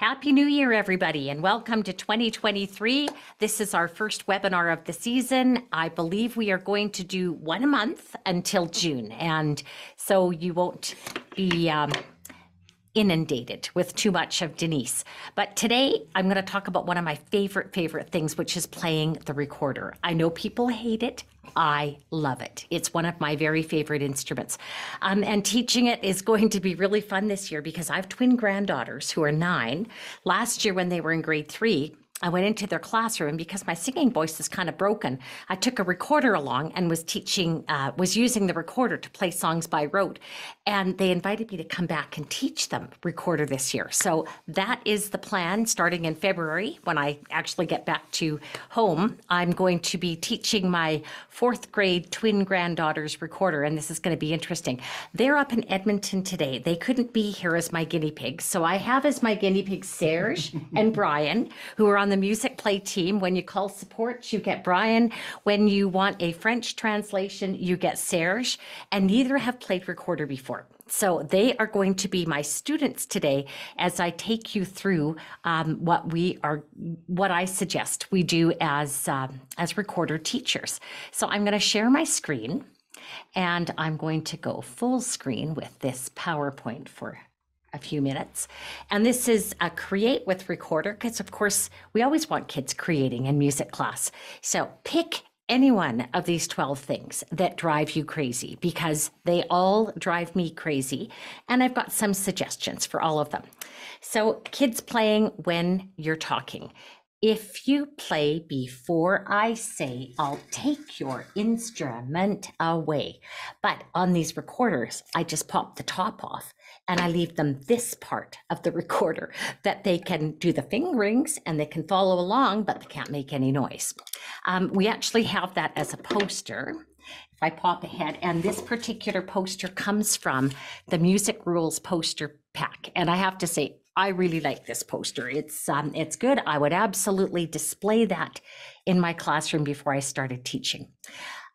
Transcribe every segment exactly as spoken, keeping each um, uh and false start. Happy New Year, everybody, and welcome to twenty twenty-three. This is our first webinar of the season. I believe we are going to do one a month until June, and so you won't be um, inundated with too much of Denise. But today, I'm going to talk about one of my favorite, favorite things, which is playing the recorder. I know people hate it. I love it. It's one of my very favorite instruments. Um, and teaching it is going to be really fun this year because I have twin granddaughters who are nine. Last year when they were in grade three, I went into their classroom because my singing voice is kind of broken. I took a recorder along and was teaching, uh, was using the recorder to play songs by rote. And they invited me to come back and teach them recorder this year. So that is the plan starting in February. When I actually get back to home, I'm going to be teaching my fourth grade twin granddaughters recorder. And this is going to be interesting. They're up in Edmonton today. They couldn't be here as my guinea pigs. So I have as my guinea pigs Serge and Brian, who are on the Music Play team. When you call support, you get Brian. When you want a French translation, you get Serge. And neither have played recorder before. So they are going to be my students today as I take you through um, what we are, what I suggest we do as, um, as recorder teachers. So I'm going to share my screen and I'm going to go full screen with this PowerPoint for a few minutes. And this is a create with recorder, because of course we always want kids creating in music class. So pick any one of these twelve things that drive you crazy, because they all drive me crazy. And I've got some suggestions for all of them. So kids playing when you're talking. If you play before I say, I'll take your instrument away. But on these recorders, I just pop the top off and I leave them this part of the recorder that they can do the fingerings and they can follow along, but they can't make any noise. Um, we actually have that as a poster. If I pop ahead, and this particular poster comes from the Music Rules poster pack. And I have to say, I really like this poster. It's um, it's good. I would absolutely display that in my classroom before I started teaching.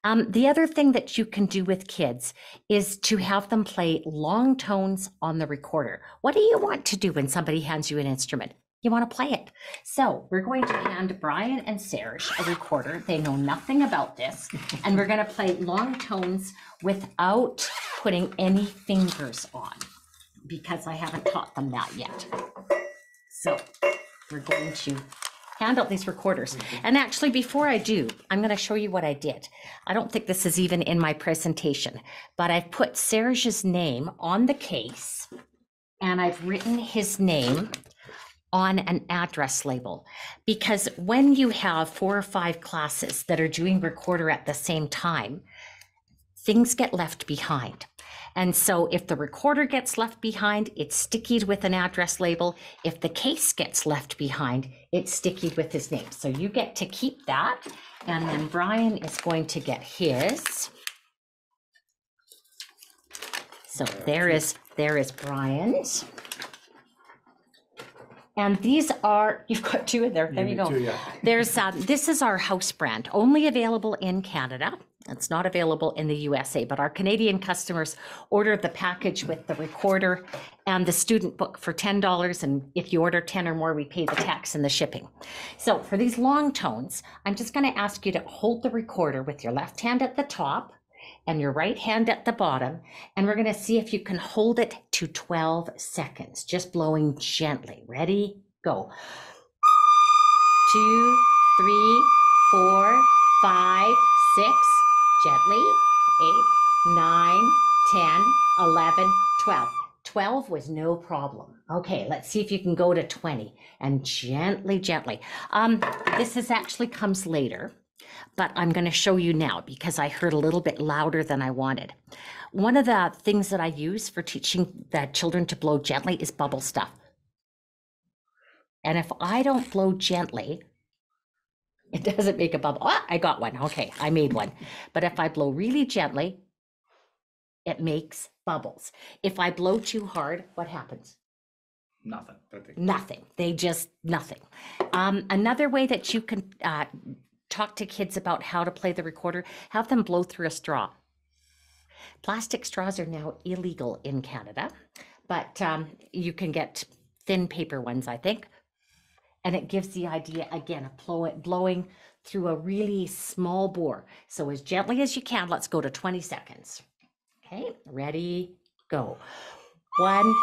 Um, the other thing that you can do with kids is to have them play long tones on the recorder. What do you want to do when somebody hands you an instrument? You want to play it. So we're going to hand Brian and Serge a recorder. They know nothing about this. And we're going to play long tones without putting any fingers on, because I haven't taught them that yet. So we're going to hand out these recorders. And actually, before I do, I'm going to show you what I did. I don't think this is even in my presentation, but I've put Serge's name on the case and I've written his name on an address label, because when you have four or five classes that are doing recorder at the same time, things get left behind. And so if the recorder gets left behind, it's stickied with an address label. If the case gets left behind, it's stickied with his name. So you get to keep that. And then Brian is going to get his. So there is, there is Brian's. And these are, you've got two in there. There you, you go. Two, yeah. There's, um, this is our house brand, only available in Canada. It's not available in the U S A, but our Canadian customers order the package with the recorder and the student book for ten dollars. And if you order ten or more, we pay the tax and the shipping. So for these long tones, I'm just going to ask you to hold the recorder with your left hand at the top and your right hand at the bottom. And we're going to see if you can hold it to twelve seconds, just blowing gently. Ready? Go. Two, three, four, five, six. Gently, eight, nine, ten, eleven, twelve. twelve was no problem. Okay, let's see if you can go to twenty and gently, gently. Um, this is actually comes later, but I'm going to show you now because I heard a little bit louder than I wanted. One of the things that I use for teaching the children to blow gently is bubble stuff. And if I don't blow gently, it doesn't make a bubble. Oh, I got one. Okay, I made one. But if I blow really gently, it makes bubbles. If I blow too hard, what happens? Nothing. Nothing. They just nothing. Um, another way that you can uh, talk to kids about how to play the recorder, have them blow through a straw. Plastic straws are now illegal in Canada, but um, you can get thin paper ones, I think. And it gives the idea, again, of blow it, blowing through a really small bore. So as gently as you can, let's go to twenty seconds. Okay, ready, go. One,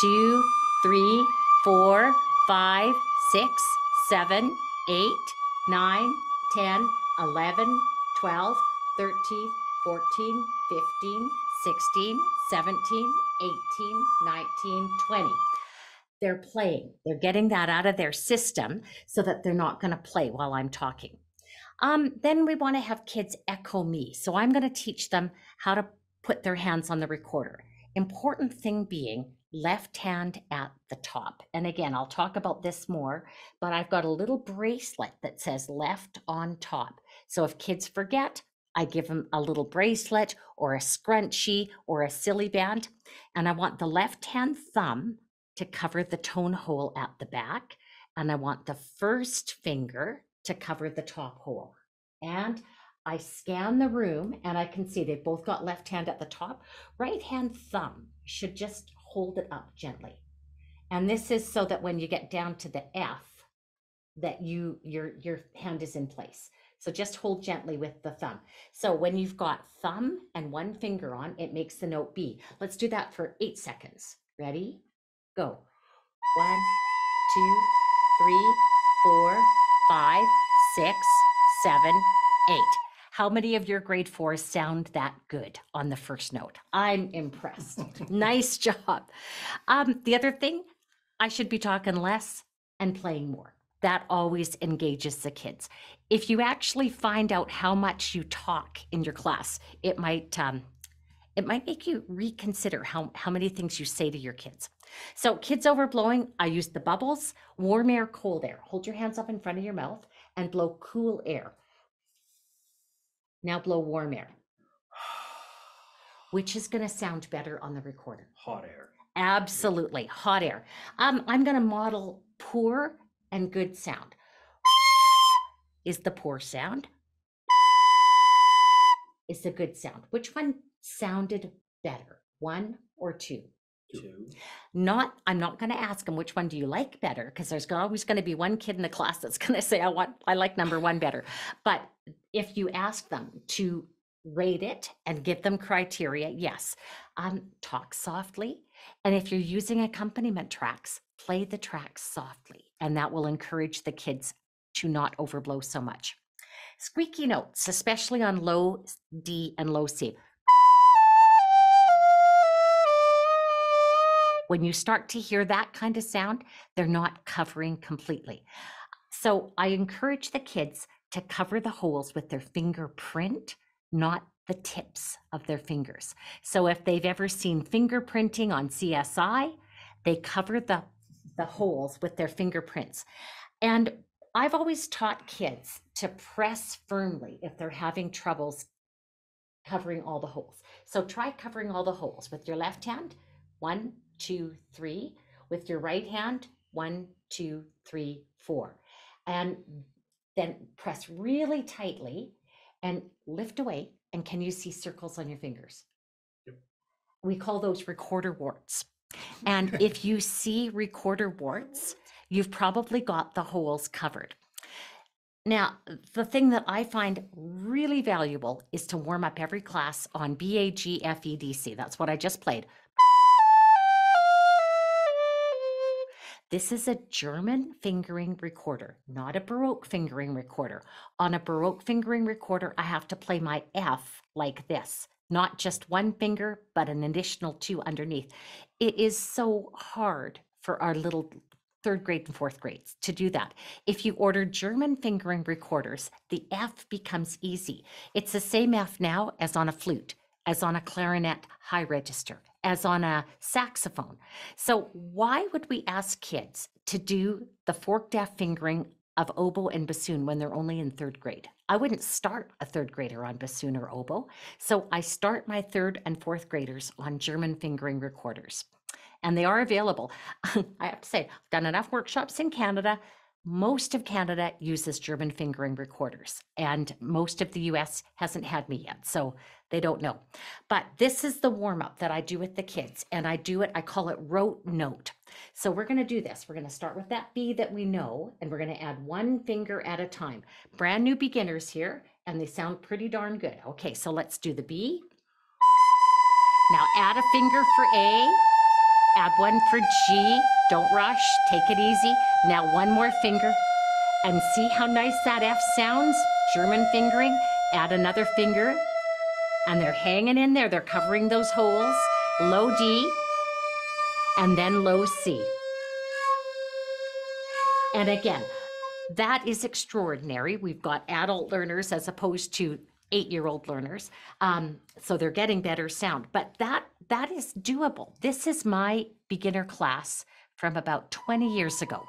two, three, four, five, six, seven, eight, nine, ten, eleven, twelve, thirteen, fourteen, fifteen, sixteen, seventeen, eighteen, nineteen, twenty. They're playing. They're getting that out of their system so that they're not going to play while I'm talking. Um, then we want to have kids echo me. So I'm going to teach them how to put their hands on the recorder. Important thing being left hand at the top. And again, I'll talk about this more, but I've got a little bracelet that says left on top. So if kids forget, I give them a little bracelet or a scrunchie or a silly band. And I want the left hand thumb to cover the tone hole at the back. And I want the first finger to cover the top hole. And I scan the room and I can see they've both got left hand at the top. Right hand thumb should just hold it up gently. And this is so that when you get down to the F, that you your, your hand is in place. So just hold gently with the thumb. So when you've got thumb and one finger on, it makes the note B. Let's do that for eight seconds. Ready? Go. One, two, three, four, five, six, seven, eight. How many of your grade fours sound that good on the first note? I'm impressed. Nice job. Um, the other thing, I should be talking less and playing more. That always engages the kids. If you actually find out how much you talk in your class, it might um, it might make you reconsider how, how many things you say to your kids. So kids overblowing, I use the bubbles, warm air, cold air. Hold your hands up in front of your mouth and blow cool air. Now blow warm air. Which is gonna sound better on the recorder? Hot air. Absolutely, hot air. Um, I'm gonna model poor and good sound. Is the poor sound? Is the good sound? Which one sounded better, one or two? Two. Not, I'm not going to ask them which one do you like better, because there's always going to be one kid in the class that's going to say, I want, I like number one better. But if you ask them to rate it and give them criteria, yes. Um, talk softly. And if you're using accompaniment tracks, play the tracks softly, and that will encourage the kids to not overblow so much. Squeaky notes, especially on low D and low C. When you start to hear that kind of sound, they're not covering completely. So I encourage the kids to cover the holes with their fingerprint, not the tips of their fingers. So if they've ever seen fingerprinting on C S I, they cover the, the holes with their fingerprints. And I've always taught kids to press firmly if they're having troubles covering all the holes. So try covering all the holes with your left hand, one, two, three, with your right hand, one, two, three, four. And then press really tightly and lift away. And can you see circles on your fingers? Yep. We call those recorder warts. And if you see recorder warts, you've probably got the holes covered. Now, the thing that I find really valuable is to warm up every class on B A G F E D C. That's what I just played. This is a German fingering recorder, not a Baroque fingering recorder. On a Baroque fingering recorder, I have to play my F like this, not just one finger, but an additional two underneath. It is so hard for our little third grade and fourth grades to do that. If you order German fingering recorders, the F becomes easy. It's the same F now as on a flute, as on a clarinet high register, as on a saxophone. So why would we ask kids to do the forked F fingering of oboe and bassoon when they're only in third grade? I wouldn't start a third grader on bassoon or oboe. So I start my third and fourth graders on German fingering recorders, and they are available. I have to say, I've done enough workshops in Canada. most of Canada uses German fingering recorders, and most of the U S hasn't had me yet, so they don't know. But this is the warm-up that I do with the kids, and I do it, I call it rote note. So we're gonna do this. We're gonna start with that B that we know, and we're gonna add one finger at a time. Brand new beginners here, and they sound pretty darn good. Okay, so let's do the B. Now add a finger for A, add one for G, don't rush, take it easy. Now one more finger, and see how nice that F sounds? German fingering, add another finger, and they're hanging in there, they're covering those holes. Low D, and then low C. And again, that is extraordinary. We've got adult learners as opposed to eight-year-old learners, um, so they're getting better sound, but that that is doable. This is my beginner class from about twenty years ago.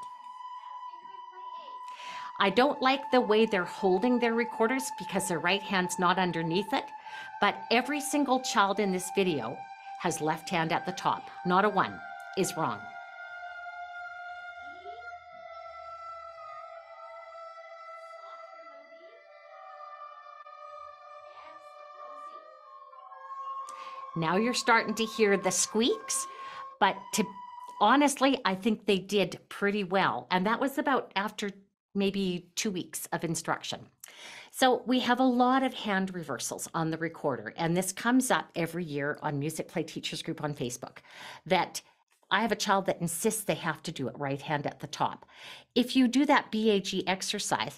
I don't like the way they're holding their recorders because their right hand's not underneath it, but every single child in this video has left hand at the top. Not a one is wrong. Now you're starting to hear the squeaks, but to honestly, I think they did pretty well. And that was about after maybe two weeks of instruction. So we have a lot of hand reversals on the recorder, and this comes up every year on Music Play Teachers Group on Facebook, that I have a child that insists they have to do it right hand at the top. If you do that B A G exercise,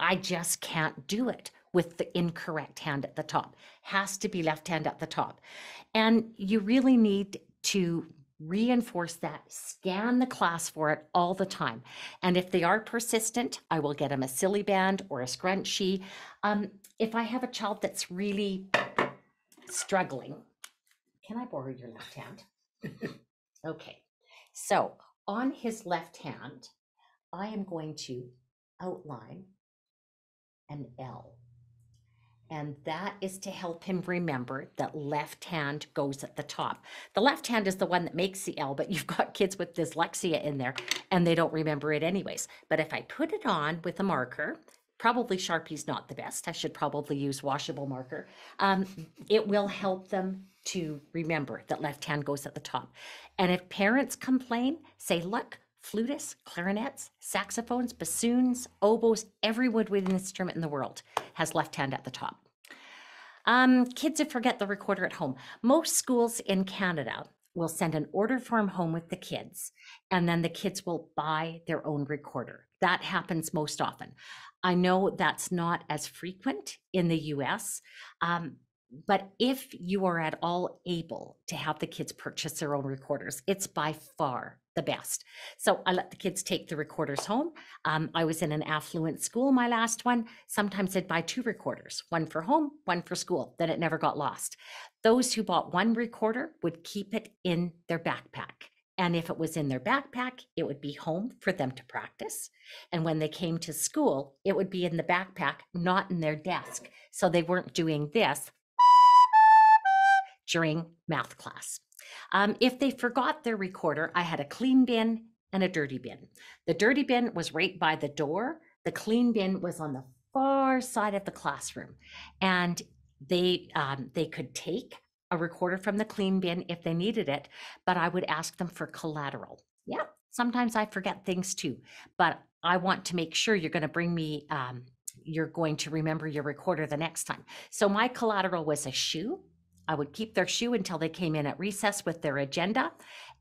I just can't do it with the incorrect hand at the top. Has to be left hand at the top. And you really need to reinforce that, scan the class for it all the time. And if they are persistent, I will get them a silly band or a scrunchie. Um, if I have a child that's really struggling, can I borrow your left hand? Okay, so on his left hand, I am going to outline an L. And that is to help him remember that left hand goes at the top. The left hand is the one that makes the L, but you've got kids with dyslexia in there and they don't remember it anyways. But if I put it on with a marker, probably Sharpie's not the best. I should probably use washable marker. Um, it will help them to remember that left hand goes at the top. And if parents complain, say, look, flutists, clarinets, saxophones, bassoons, oboes, every woodwind instrument in the world has left hand at the top. Um, kids who forget the recorder at home. Most schools in Canada will send an order form home with the kids, and then the kids will buy their own recorder. That happens most often. I know that's not as frequent in the U S, um, but if you are at all able to have the kids purchase their own recorders, it's by far the best. So I let the kids take the recorders home. Um, I was in an affluent school, my last one. Sometimes they'd buy two recorders, one for home, one for school, then it never got lost. Those who bought one recorder would keep it in their backpack. And if it was in their backpack, it would be home for them to practice. And when they came to school, it would be in the backpack, not in their desk. So they weren't doing this during math class. Um, if they forgot their recorder, I had a clean bin and a dirty bin. The dirty bin was right by the door. The clean bin was on the far side of the classroom, and they um, they could take a recorder from the clean bin if they needed it, but I would ask them for collateral. Yeah, sometimes I forget things too, but I want to make sure you're going to bring me, um, you're going to remember your recorder the next time. So my collateral was a shoe. I would keep their shoe until they came in at recess with their agenda,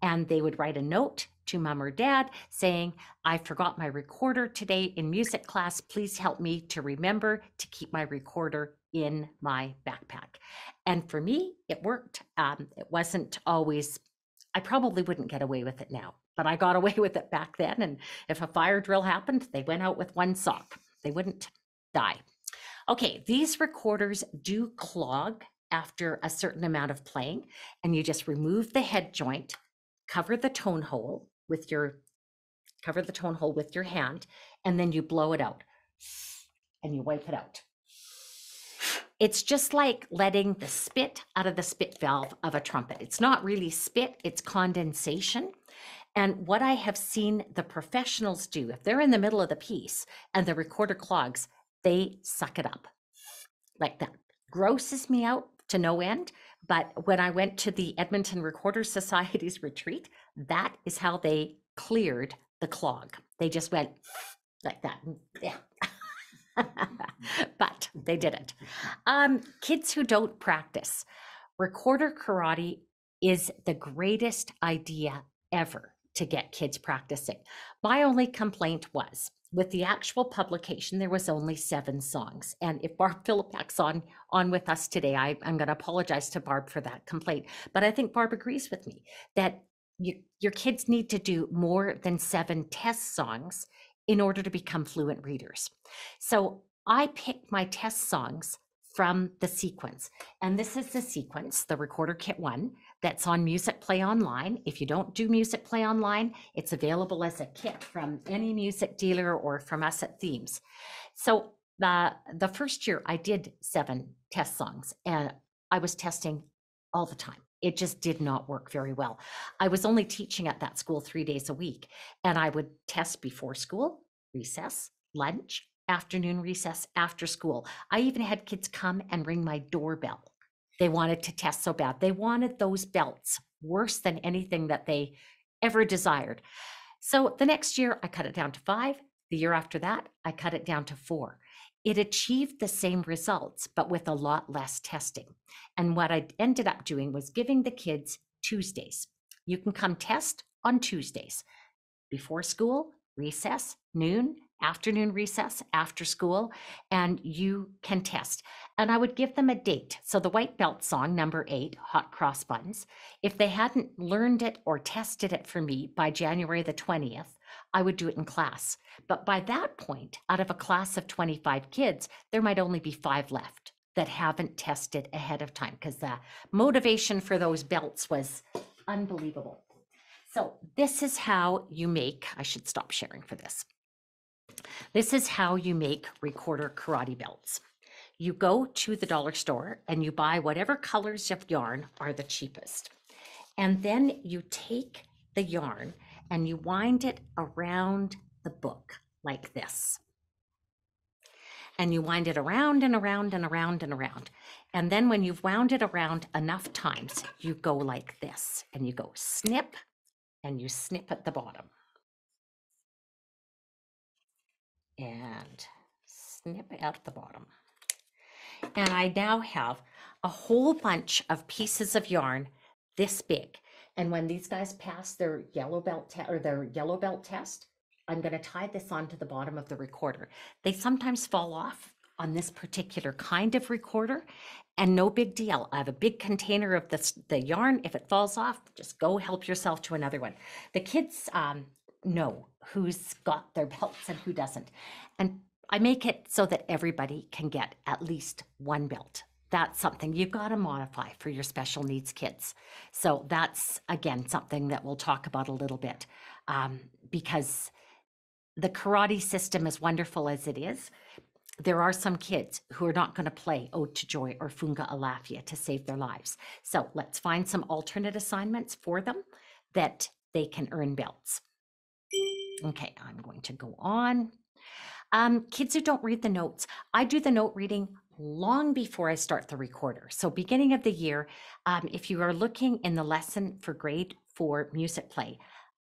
and they would write a note to mom or dad saying, I forgot my recorder today in music class. Please help me to remember to keep my recorder in my backpack. And for me, it worked. Um, it wasn't always, I probably wouldn't get away with it now, but I got away with it back then. And if a fire drill happened, they went out with one sock. They wouldn't die. Okay, these recorders do clog after a certain amount of playing, and you just remove the head joint, cover the tone hole with your, cover the tone hole with your hand, and then you blow it out and you wipe it out. It's just like letting the spit out of the spit valve of a trumpet. It's not really spit, it's condensation. And what I have seen the professionals do, if they're in the middle of the piece and the recorder clogs, they suck it up like that. Grosses me out to no end. But when I went to the Edmonton Recorder Society's retreat, that is how they cleared the clog. They just went like that. Yeah. But they didn't. Um, kids who don't practice. Recorder karate is the greatest idea ever to get kids practicing. My only complaint was with the actual publication, there was only seven songs. And if Barb Philippak's on, on with us today, I, I'm going to apologize to Barb for that complaint. But I think Barb agrees with me that you, your kids need to do more than seven test songs in order to become fluent readers. So I picked my test songs from the sequence. And this is the sequence, the Recorder Kit one, that's on Music Play Online. If you don't do Music Play Online, it's available as a kit from any music dealer or from us at Themes. So the, the first year I did seven test songs and I was testing all the time. It just did not work very well. I was only teaching at that school three days a week, and I would test before school, recess, lunch, afternoon recess, after school. I even had kids come and ring my doorbell. They wanted to test so bad. They wanted those belts worse than anything that they ever desired. So the next year I cut it down to five. The year after that, I cut it down to four. It achieved the same results, but with a lot less testing. And what I ended up doing was giving the kids Tuesdays. You can come test on Tuesdays, before school, recess, noon, afternoon recess, after school, and you can test. And I would give them a date. So the white belt song, number eight, Hot Cross Buns, if they hadn't learned it or tested it for me by January the twentieth, I would do it in class. But by that point, out of a class of twenty-five kids, there might only be five left that haven't tested ahead of time, because the motivation for those belts was unbelievable. So this is how you make, I should stop sharing for this. This is how you make recorder karate belts. You go to the dollar store and you buy whatever colors of yarn are the cheapest. And then you take the yarn and you wind it around the book like this. And you wind it around and around and around and around. And then when you've wound it around enough times, you go like this and you go snip and you snip at the bottom. And snip at the bottom. And I now have a whole bunch of pieces of yarn this big. And when these guys pass their yellow belt or their yellow belt test, I'm going to tie this onto the bottom of the recorder. They sometimes fall off on this particular kind of recorder, and no big deal. I have a big container of this, the yarn. If it falls off, just go help yourself to another one. The kids um, know who's got their belts and who doesn't. And I make it so that everybody can get at least one belt. That's something you've got to modify for your special needs kids. So that's, again, something that we'll talk about a little bit, um, because the karate system, as wonderful as it is, there are some kids who are not going to play Ode to Joy or Funga Alafia to save their lives. So let's find some alternate assignments for them that they can earn belts. Okay, I'm going to go on. Um, kids who don't read the notes. I do the note reading long before I start the recorder. So beginning of the year, um, if you are looking in the lesson for grade four music play,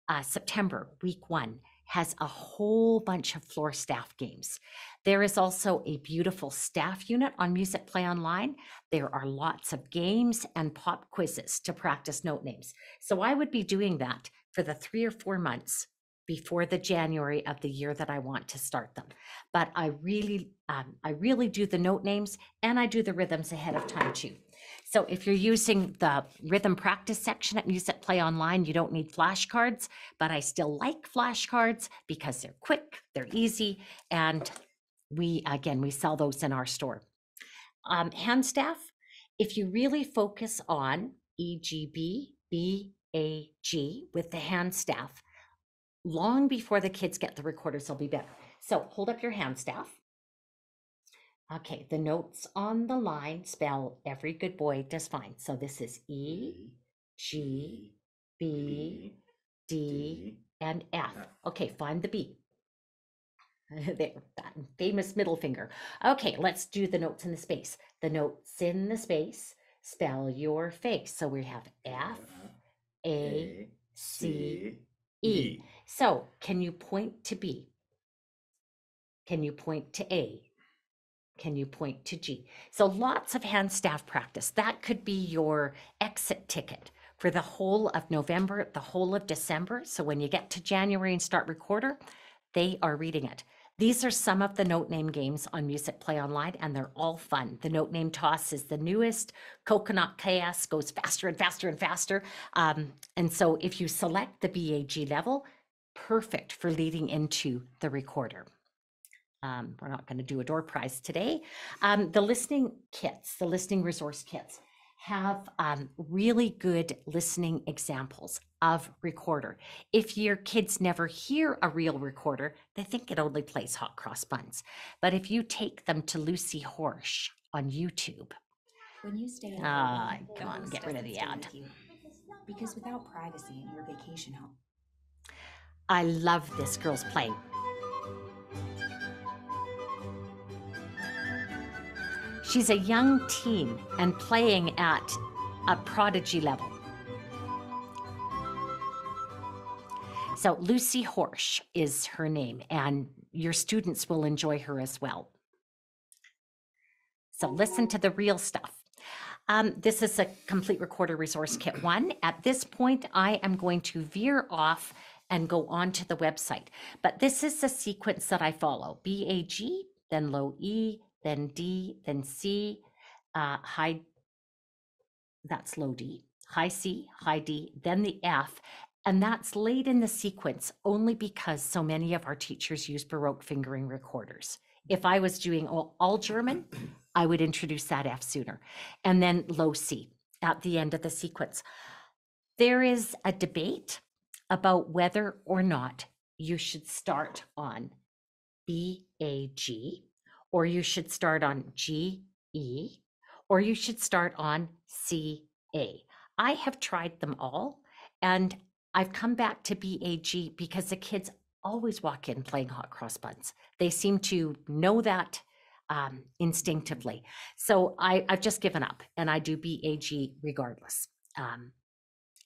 uh, September week one has a whole bunch of floor staff games. There is also a beautiful staff unit on Music Play Online. There are lots of games and pop quizzes to practice note names. So I would be doing that for the three or four months before the January of the year that I want to start them. But I really, um, I really do the note names and I do the rhythms ahead of time too. So if you're using the rhythm practice section at Music Play Online, you don't need flashcards, but I still like flashcards because they're quick, they're easy. And we, again, we sell those in our store. Um, hand staff, if you really focus on E G B, B A G with the hand staff, long before the kids get the recorders, they'll be better. So hold up your hand staff. Okay, the notes on the line spell every good boy just fine. So this is E, G, B, D, and F. Okay, find the B. There, that famous middle finger. Okay, let's do the notes in the space. The notes in the space spell your face. So we have F, A, C, E. So can you point to B? Can you point to A? Can you point to G? So lots of hand staff practice. That could be your exit ticket for the whole of November, the whole of December. So when you get to January and start recorder, they are reading it. These are some of the note name games on Music Play Online, and they're all fun. The note name toss is the newest. Coconut chaos goes faster and faster and faster. Um, and so if you select the B A G level, perfect for leading into the recorder. Um, we're not going to do a door prize today. Um, the listening kits, the listening resource kits have um, really good listening examples of recorder. If your kids never hear a real recorder, they think it only plays hot cross buns. But if you take them to Lucy Horsch on YouTube. When you stay at ah, home, come on, get rid of the ad. You, because without privacy in your vacation home. I love this girl's playing. She's a young teen and playing at a prodigy level. So Lucy Horsch is her name, and your students will enjoy her as well. So listen to the real stuff. Um, this is a complete recorder resource kit one. At this point, I am going to veer off and go on to the website. But this is the sequence that I follow. B A G, then low E, then D, then C, uh, high, that's low D, high C, high D, then the F, and that's late in the sequence only because so many of our teachers use Baroque fingering recorders. If I was doing all, all German, I would introduce that F sooner. And then low C at the end of the sequence. There is a debate about whether or not you should start on B, A, G, or you should start on G, E, or you should start on C, A. I have tried them all, and I've come back to B, A, G because the kids always walk in playing hot cross buns. They seem to know that um, instinctively. So I, I've just given up, and I do B, A, G regardless, um,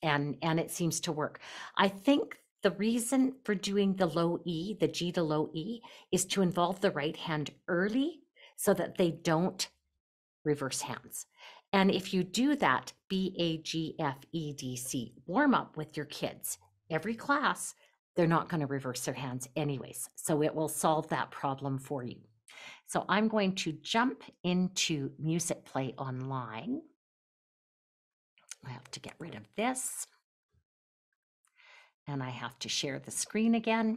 and, and it seems to work. I think the reason for doing the low E, the G to low E, is to involve the right hand early so that they don't reverse hands. And if you do that B, A, G, F, E, D, C warm up with your kids every class, they're not going to reverse their hands anyways. So it will solve that problem for you. So I'm going to jump into Music Play Online. I have to get rid of this. And I have to share the screen again.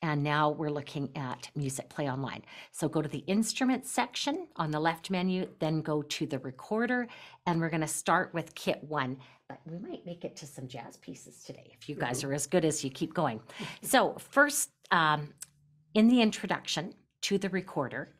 And now we're looking at Music Play Online. So go to the instrument section on the left menu, then go to the recorder, and we're gonna start with kit one, but we might make it to some jazz pieces today if you guys are as good as you keep going. So first, um, in the introduction to the recorder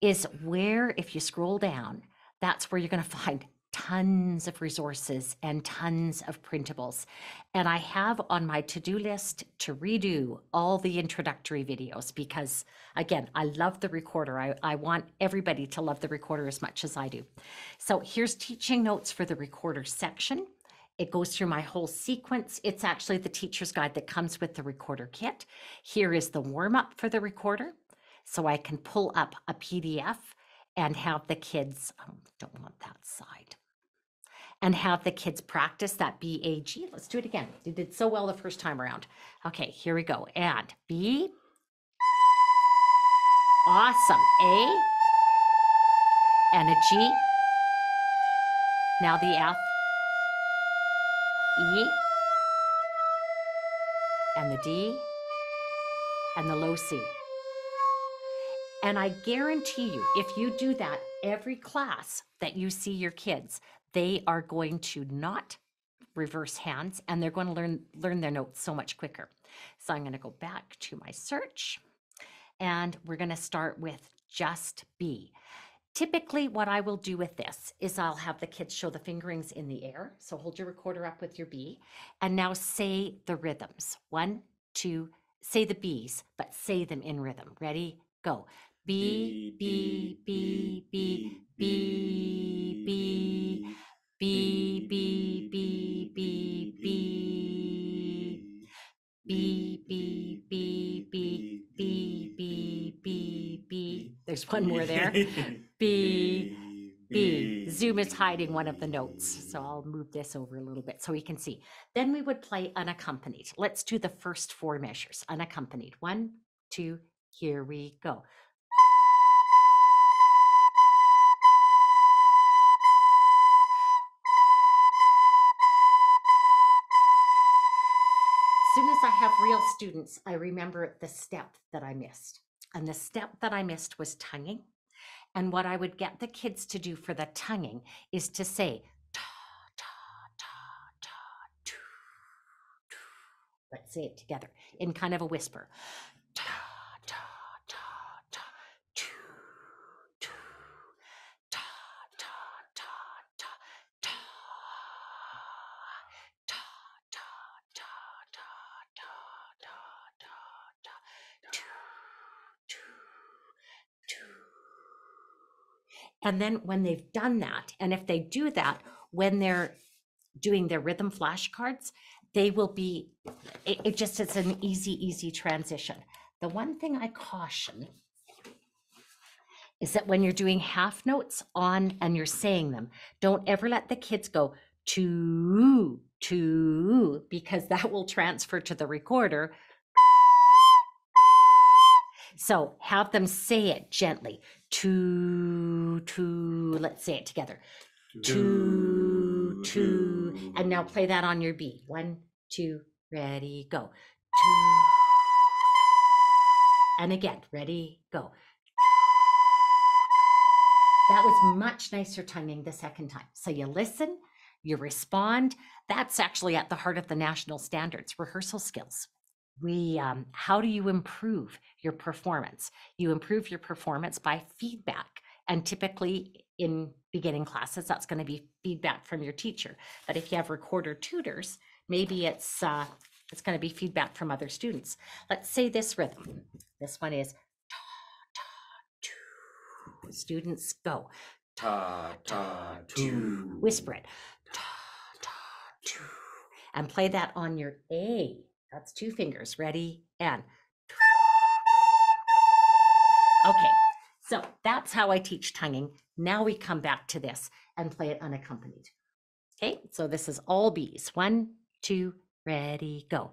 is where, if you scroll down, that's where you're gonna find tons of resources and tons of printables. And I have on my to-do list to redo all the introductory videos because, again, I love the recorder. I, I want everybody to love the recorder as much as I do. So here's teaching notes for the recorder section. It goes through my whole sequence. It's actually the teacher's guide that comes with the recorder kit. Here is the warm-up for the recorder. So I can pull up a P D F and have the kids, I don't want that side. And have the kids practice that B, A, G. Let's do it again. They did so well the first time around. Okay, here we go. And B. Awesome. A. And a G. Now the F. E. And the D. And the low C. And I guarantee you, if you do that every class that you see your kids, they are going to not reverse hands, and they're going to learn learn their notes so much quicker. So I'm going to go back to my search and we're going to start with just B. Typically what I will do with this is I'll have the kids show the fingerings in the air. So hold your recorder up with your B and now say the rhythms. One, two, say the B's, but say them in rhythm. Ready? Go. B, B, B, B, B, B, B, B, B, B, B, B, B, B, B, B, B, B, B. There's one more there. B, B. Zoom is hiding one of the notes, so I'll move this over a little bit so we can see. Then we would play unaccompanied. Let's do the first four measures. Unaccompanied. One, two, here we go. As soon as I have real students, I remember the step that I missed. And the step that I missed was tonguing. And what I would get the kids to do for the tonguing is to say, ta, ta, ta, ta, too, too. Let's say it together in kind of a whisper. Ta, ta, ta, ta, too, too. Ta, ta, ta, ta, ta. And then when they've done that, and if they do that, when they're doing their rhythm flashcards, they will be, it, it just is an easy, easy transition. The one thing I caution is that when you're doing half notes on and you're saying them, don't ever let the kids go to, to, because that will transfer to the recorder. So have them say it gently. Two, two, let's say it together. Two, two, and now play that on your B. One, two, ready, go. Two, and again, ready, go. That was much nicer tonguing the second time. So you listen, you respond. That's actually at the heart of the national standards, rehearsal skills. We, um, how do you improve your performance? You improve your performance by feedback. And typically in beginning classes, that's going to be feedback from your teacher. But if you have recorder tutors, maybe it's, uh, it's going to be feedback from other students. Let's say this rhythm. This one is ta-ta-two. Students go ta-ta-two. Whisper it ta-ta-two. And play that on your A. That's two fingers, ready, and. Okay, so that's how I teach tonguing. Now we come back to this and play it unaccompanied. Okay, so this is all B's. One, two, ready, go.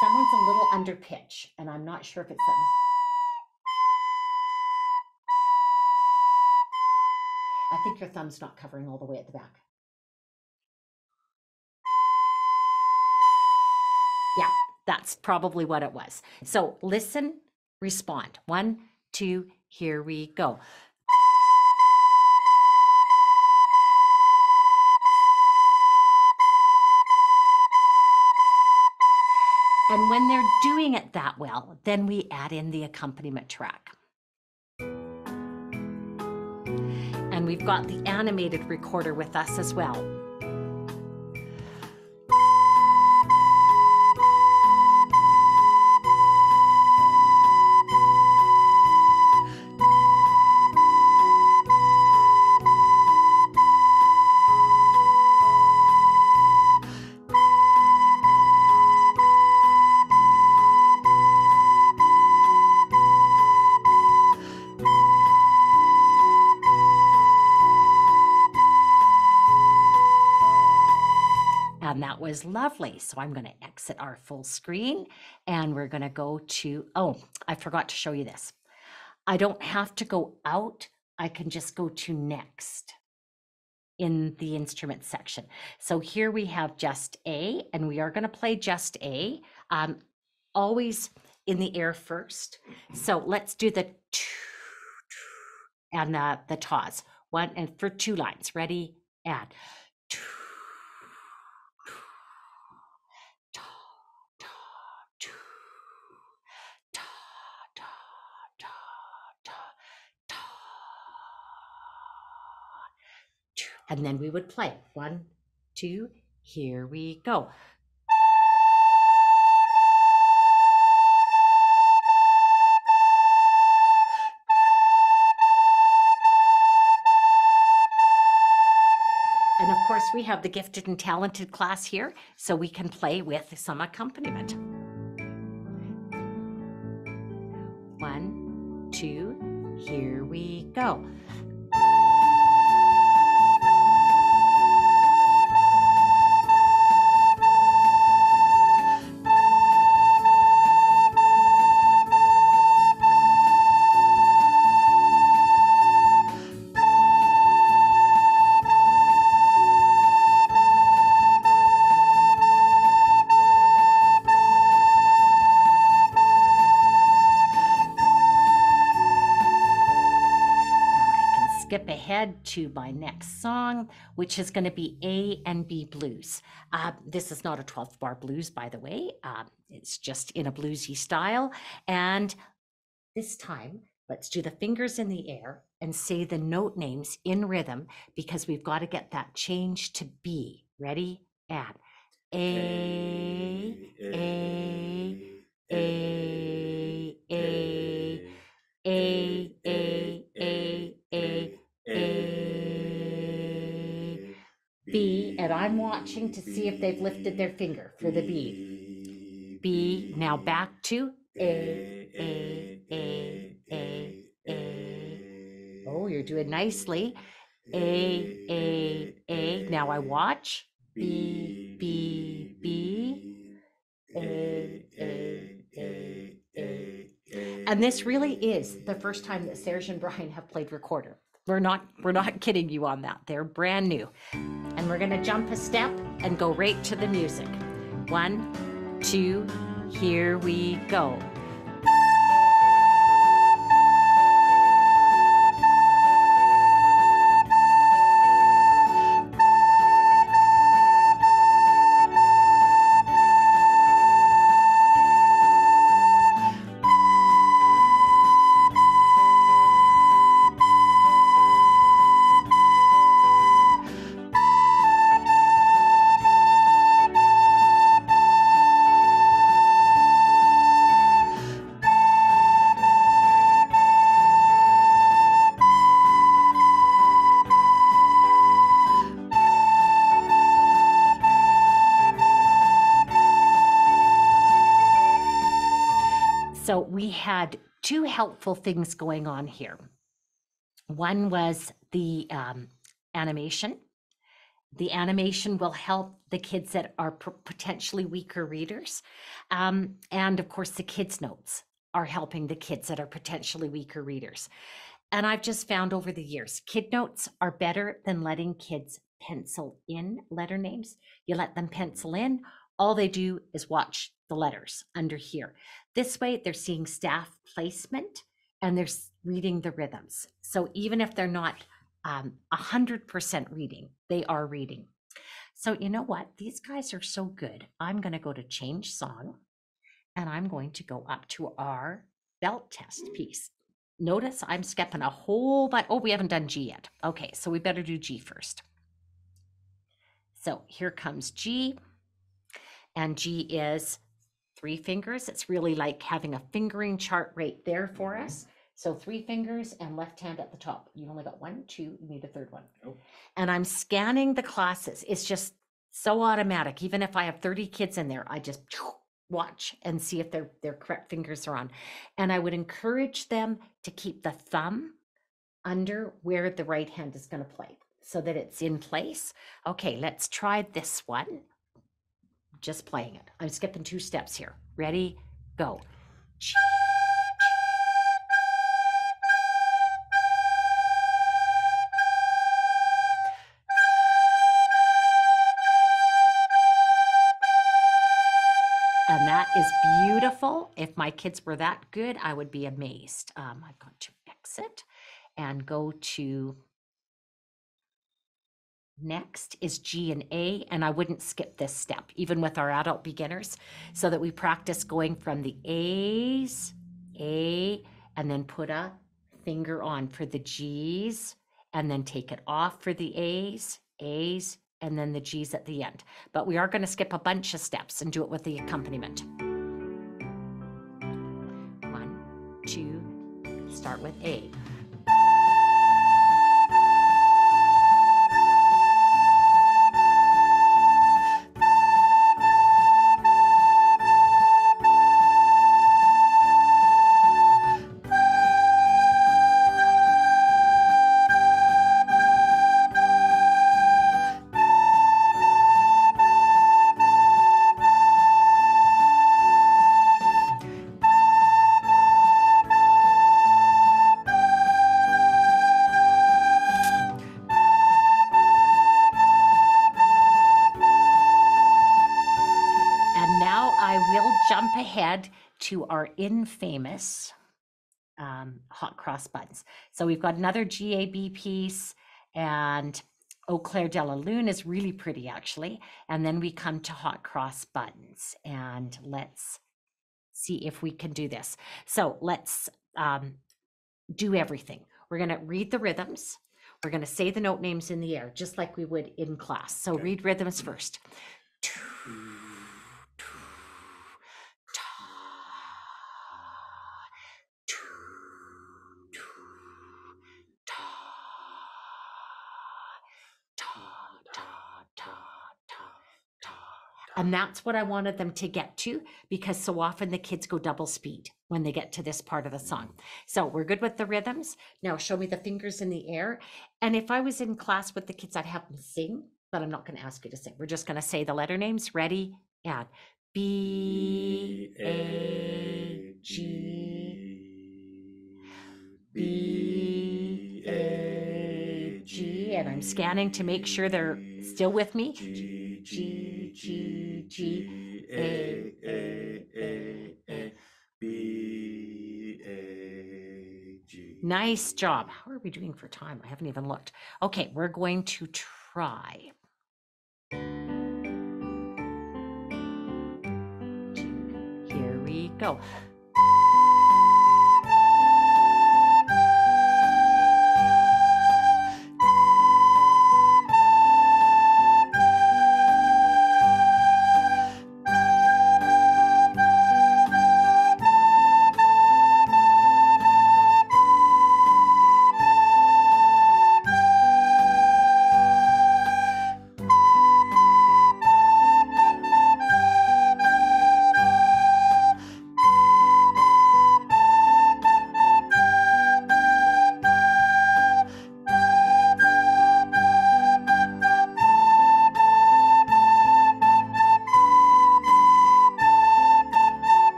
Someone's a little under pitch, and I'm not sure if it's something. I think your thumb's not covering all the way at the back. Yeah, that's probably what it was. So listen, respond. One, two, here we go. And when they're doing it that well, then we add in the accompaniment track. And we've got the animated recorder with us as well. Was lovely. So I'm going to exit our full screen and we're going to go to, oh, I forgot to show you this. I don't have to go out. I can just go to next in the instrument section. So here we have just A and we are going to play just A, um, always in the air first. So let's do the and the, the ta's one and for two lines. Ready? And and then we would play. One, two, here we go. And of course, we have the gifted and talented class here, so we can play with some accompaniment. One, two, here we go. Ahead to my next song, which is going to be A and B blues. Uh, this is not a twelfth bar blues, by the way. Uh, it's just in a bluesy style. And this time, let's do the fingers in the air and say the note names in rhythm, because we've got to get that change to B. Ready? And A, A, A, A, A, A, A, A, A, A. A, B, and I'm watching to see if they've lifted their finger for the B. B, now back to A, A, A, A, A. Oh, you're doing nicely. A, A, A, now I watch. B, B, B, A, A, A, A. And this really is the first time that Serge and Brian have played recorder. We're not, we're not kidding you on that. They're brand new. And we're gonna jump a step and go right to the music. One, two, here we go. So we had two helpful things going on here. One was the um, animation. The animation will help the kids that are potentially weaker readers. Um, and of course, the kids' notes are helping the kids that are potentially weaker readers. And I've just found over the years, kid notes are better than letting kids pencil in letter names. You let them pencil in, all they do is watch the letters under here. This way, they're seeing staff placement and they're reading the rhythms. So even if they're not um, one hundred percent reading, they are reading. So you know what? These guys are so good. I'm going to go to change song and I'm going to go up to our belt test piece. Notice I'm skipping a whole bunch. Oh, we haven't done G yet. Okay, so we better do G first. So here comes G, and G is three fingers. It's really like having a fingering chart right there for us. So three fingers and left hand at the top. You only got one, two, you need a third one. Oh. And I'm scanning the classes. It's just so automatic. Even if I have thirty kids in there, I just watch and see if their, their correct fingers are on. And I would encourage them to keep the thumb under where the right hand is going to play so that it's in place. Okay, let's try this one. Just playing it. I'm skipping two steps here. Ready? Go. Ch and that is beautiful. If my kids were that good, I would be amazed. Um, I've got to exit and go to next is G and A, and I wouldn't skip this step, even with our adult beginners, so that we practice going from the A's, A, and then put a finger on for the G's, and then take it off for the A's, A's, and then the G's at the end. But we are going to skip a bunch of steps and do it with the accompaniment. One, two, start with A. Jump ahead to our infamous um, hot cross buns. So we've got another G A B piece, and Eau Claire de la Lune is really pretty actually. And then we come to hot cross buns, and let's see if we can do this. So let's um, do everything. We're gonna read the rhythms. We're gonna say the note names in the air, just like we would in class. So okay. Read rhythms first. And that's what I wanted them to get to, because so often the kids go double speed when they get to this part of the song. So we're good with the rhythms. Now show me the fingers in the air. And if I was in class with the kids, I'd have them sing, but I'm not going to ask you to sing. We're just going to say the letter names. Ready? And B, A, G, B, A, G. And I'm scanning to make sure they're still with me. G, G, G, G, A, A, A, A, B, A, G. Nice job. How are we doing for time? I haven't even looked. Okay, we're going to try. Here we go.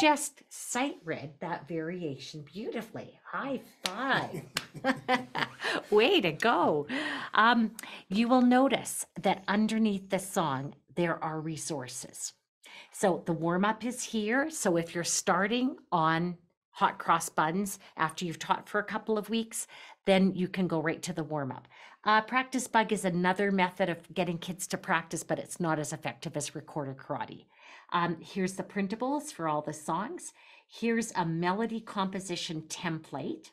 Just sight read that variation beautifully. High five. Way to go. Um, you will notice that underneath the song, there are resources. So the warm up is here. So if you're starting on hot cross buns after you've taught for a couple of weeks, then you can go right to the warm up. Uh, practice bug is another method of getting kids to practice, but it's not as effective as recorded karate. Um, here's the printables for all the songs. Here's a melody composition template.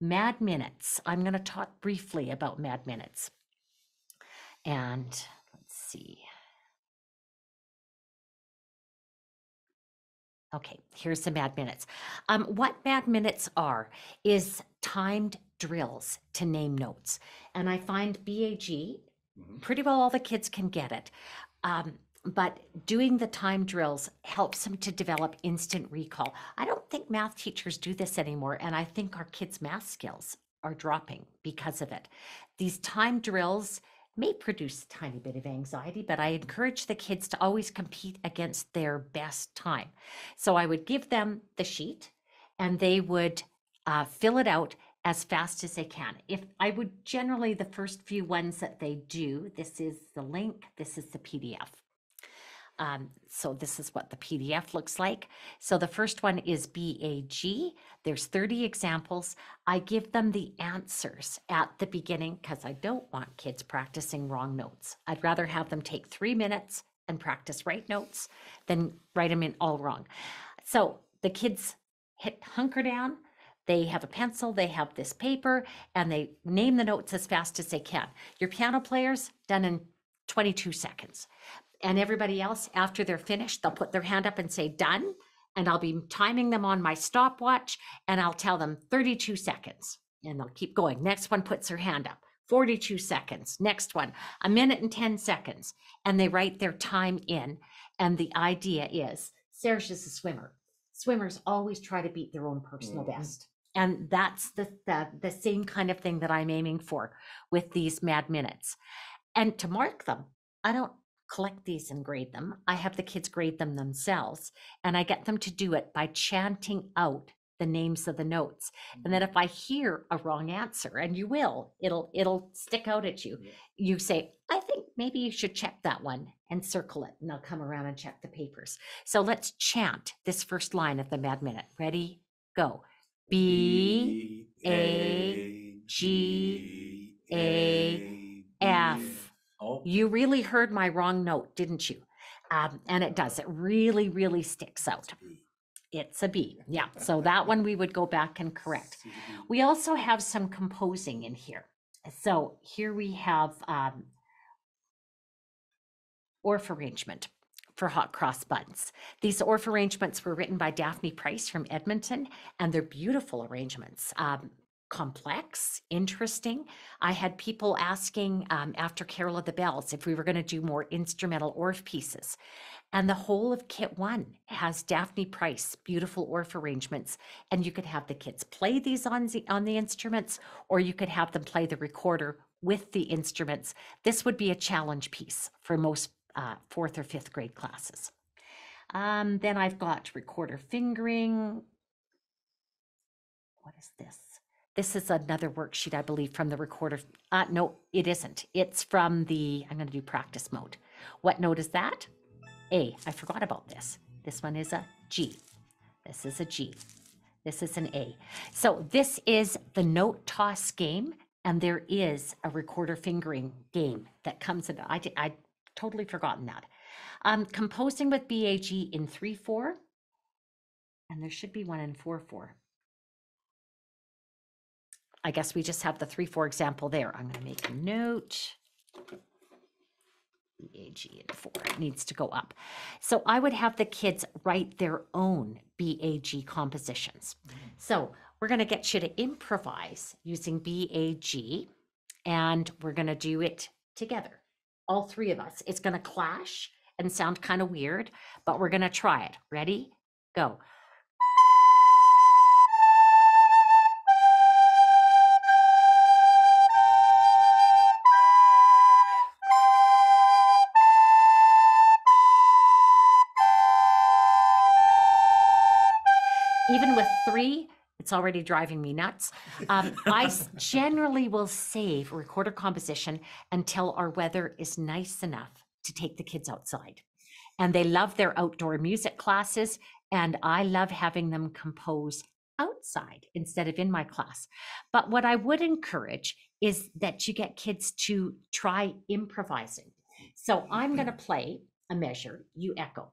Mad Minutes. I'm going to talk briefly about Mad Minutes. And let's see. Okay, here's the Mad Minutes. Um, what Mad Minutes are is timed drills to name notes. And I find B A G, mm-hmm. pretty well all the kids can get it. Um, But doing the time drills helps them to develop instant recall. I don't think math teachers do this anymore, and I think our kids' math skills are dropping because of it. These time drills may produce a tiny bit of anxiety, but I encourage the kids to always compete against their best time. So I would give them the sheet, and they would uh, fill it out as fast as they can. If I would generally, the first few ones that they do, this is the link, this is the P D F. Um, so this is what the P D F looks like. So the first one is B A G. There's thirty examples. I give them the answers at the beginning because I don't want kids practicing wrong notes. I'd rather have them take three minutes and practice right notes than write them in all wrong. So the kids hit hunker down. They have a pencil, they have this paper, and they name the notes as fast as they can. Your piano players, done in twenty-two seconds. And everybody else, after they're finished, they'll put their hand up and say done, and I'll be timing them on my stopwatch, and I'll tell them thirty-two seconds, and they'll keep going. Next one puts her hand up, forty-two seconds. Next one, a minute and ten seconds, and they write their time in. And the idea is, Serge is a swimmer. Swimmers always try to beat their own personal mm-hmm. best. And that's the, the, the same kind of thing that I'm aiming for with these mad minutes. And to mark them, I don't collect these and grade them. I have the kids grade them themselves, and I get them to do it by chanting out the names of the notes. And then if I hear a wrong answer, and you will, it'll it'll stick out at you. Yeah. You say, I think maybe you should check that one, and circle it, and they'll come around and check the papers. So let's chant this first line of the mad minute. Ready? Go. B A G A F. Oh. You really heard my wrong note, didn't you? Um, and it does. It really, really sticks out. It's a B. Yeah. So that one we would go back and correct. We also have some composing in here. So here we have um, orff arrangement for hot cross buns. These orff arrangements were written by Daphne Price from Edmonton, and they're beautiful arrangements. Um, complex, interesting. I had people asking um, after Carol of the Bells if we were going to do more instrumental orff pieces. And the whole of Kit One has Daphne Price, beautiful orff arrangements. And you could have the kids play these on the, on the instruments, or you could have them play the recorder with the instruments. This would be a challenge piece for most uh, fourth or fifth grade classes. Um, then I've got recorder fingering. What is this? This is another worksheet, I believe, from the recorder. Uh, no, it isn't. It's from the, I'm going to do practice mode. What note is that? A. I forgot about this. This one is a G. This is a G. This is an A. So this is the note toss game, and there is a recorder fingering game that comes in. I did, I totally forgotten that. Um, composing with B A G in three four, and there should be one in four four. I guess we just have the three, four example there. I'm going to make a note. B A G in four, it needs to go up. So I would have the kids write their own B A G compositions. Mm-hmm. So we're going to get you to improvise using B A G, and we're going to do it together. All three of us. It's going to clash and sound kind of weird, but we're going to try it. Ready? Go. Even with three, it's already driving me nuts. Um, I generally will save recorder composition until our weather is nice enough to take the kids outside. And they love their outdoor music classes, and I love having them compose outside instead of in my class. But what I would encourage is that you get kids to try improvising. So I'm going to play a measure, you echo.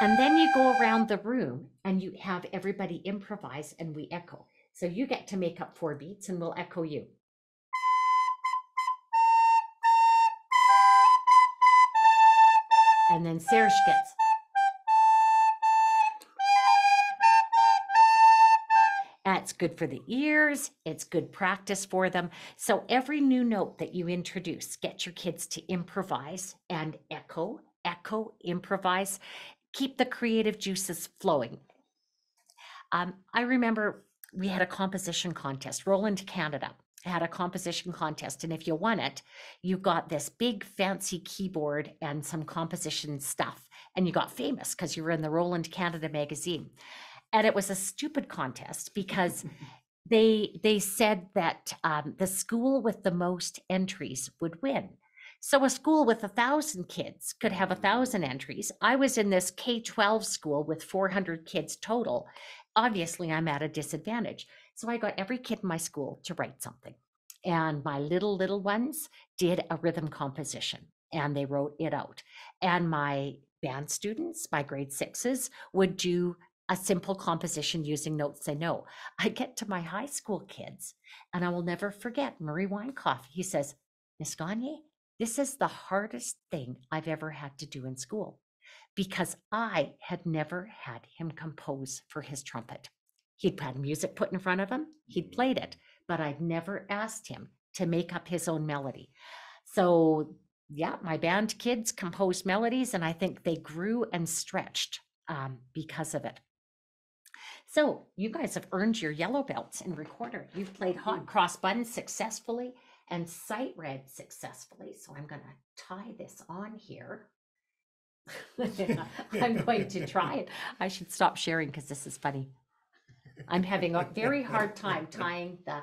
And then you go around the room and you have everybody improvise, and we echo. So you get to make up four beats, and we'll echo you. And then Serge gets. That's good for the ears. It's good practice for them. So every new note that you introduce, get your kids to improvise and echo, echo, improvise. Keep the creative juices flowing. Um, I remember we had a composition contest. Roland Canada had a composition contest, and if you won it, you got this big fancy keyboard and some composition stuff, and you got famous because you were in the Roland Canada magazine. And it was a stupid contest because they they said that um, the school with the most entries would win. So a school with a thousand kids could have a thousand entries. I was in this K twelve school with four hundred kids total. Obviously, I'm at a disadvantage. So I got every kid in my school to write something. And my little, little ones did a rhythm composition and they wrote it out. And my band students, my grade sixes, would do a simple composition using notes they know. I get to my high school kids and I will never forget Murray Weinkoff. He says, "Miss Gagne, this is the hardest thing I've ever had to do in school," because I had never had him compose for his trumpet. He'd had music put in front of him, he'd played it, but I'd never asked him to make up his own melody. So yeah, my band kids composed melodies and I think they grew and stretched um, because of it. So you guys have earned your yellow belts in recorder. You've played hot cross buns successfully and sight read successfully. So I'm gonna tie this on here. I'm going to try it. I should stop sharing because this is funny. I'm having a very hard time tying the